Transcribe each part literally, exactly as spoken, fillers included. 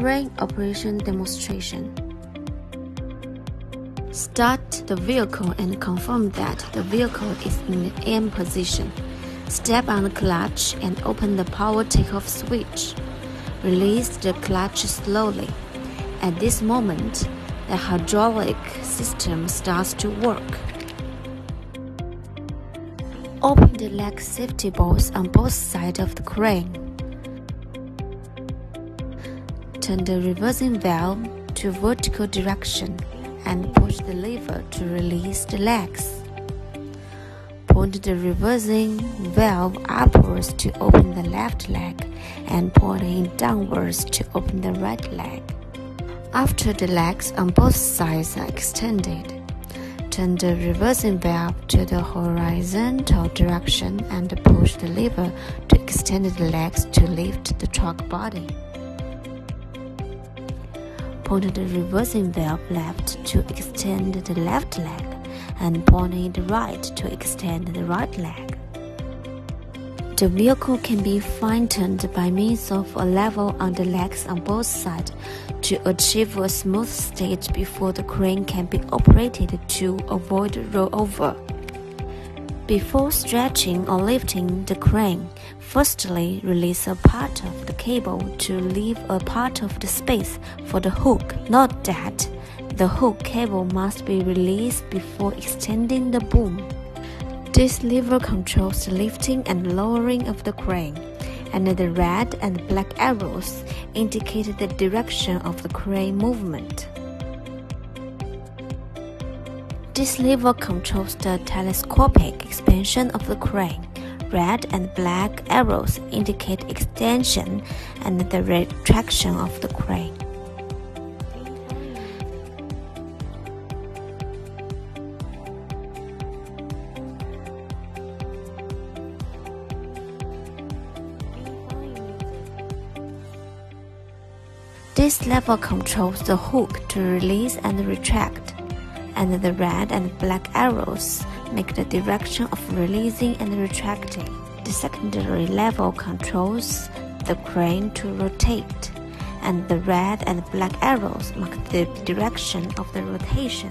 crane operation demonstration. Start the vehicle and confirm that the vehicle is in the aim position. Step on the clutch and open the power takeoff switch. Release the clutch slowly. At this moment, the hydraulic system starts to work. Open the leg safety bolts on both sides of the crane. Turn the reversing valve to vertical direction and push the lever to release the legs. Point the reversing valve upwards to open the left leg and point it downwards to open the right leg. After the legs on both sides are extended, turn the reversing valve to the horizontal direction and push the lever to extend the legs to lift the truck body. Point the reversing valve left to extend the left leg and point it right to extend the right leg. The vehicle can be fine-tuned by means of a level on the legs on both sides to achieve a smooth state before the crane can be operated to avoid rollover. Before stretching or lifting the crane, firstly release a part of the cable to leave a part of the space for the hook. Note that the hook cable must be released before extending the boom. This lever controls the lifting and lowering of the crane, and the red and black arrows indicate the direction of the crane movement. This lever controls the telescopic expansion of the crane. Red and black arrows indicate extension and the retraction of the crane. This lever controls the hook to release and retract, and the red and black arrows make the direction of releasing and retracting. The secondary lever controls the crane to rotate, and the red and black arrows mark the direction of the rotation.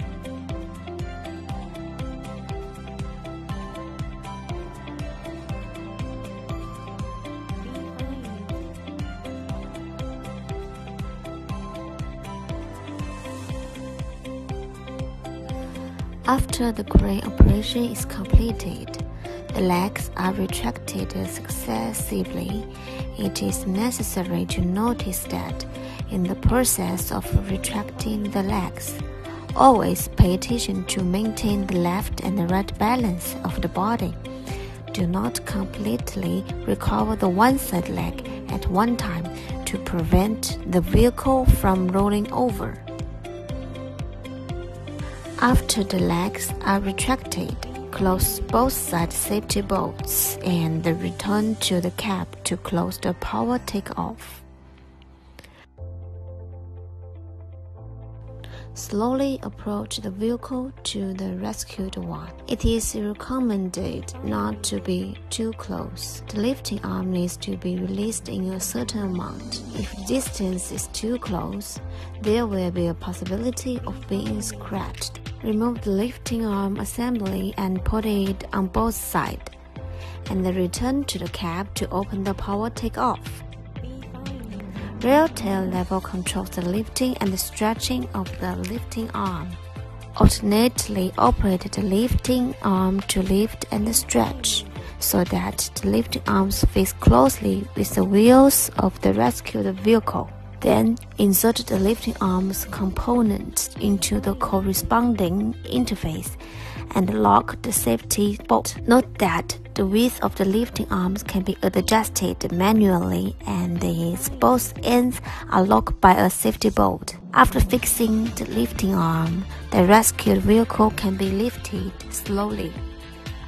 After the crane operation is completed, the legs are retracted successively. It is necessary to notice that, in the process of retracting the legs, always pay attention to maintain the left and the right balance of the body. Do not completely recover the one-side leg at one time to prevent the vehicle from rolling over. After the legs are retracted, close both side safety bolts and return to the cab to close the power takeoff. Slowly approach the vehicle to the rescued one. It is recommended not to be too close. The lifting arm needs to be released in a certain amount. If the distance is too close, there will be a possibility of being scratched. Remove the lifting arm assembly and put it on both sides, and return to the cab to open the power takeoff. Rear tail lever controls the lifting and the stretching of the lifting arm. Alternately operate the lifting arm to lift and stretch, so that the lifting arms fit closely with the wheels of the rescued vehicle. Then insert the lifting arm's component into the corresponding interface and lock the safety bolt. Note that the width of the lifting arms can be adjusted manually, and its both ends are locked by a safety bolt. After fixing the lifting arm, the rescued vehicle can be lifted slowly.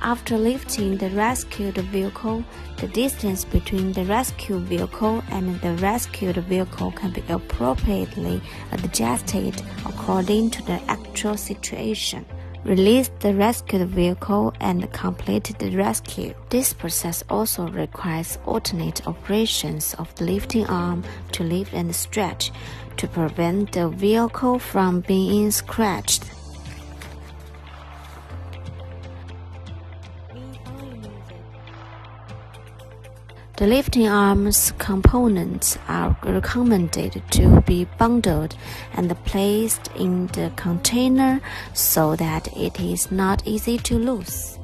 After lifting the rescued vehicle, the distance between the rescued vehicle and the rescued vehicle can be appropriately adjusted according to the actual situation. released the rescued vehicle, and completed the rescue. This process also requires alternate operations of the lifting arm to lift and stretch to prevent the vehicle from being scratched. The lifting arm's components are recommended to be bundled and placed in the container so that it is not easy to lose.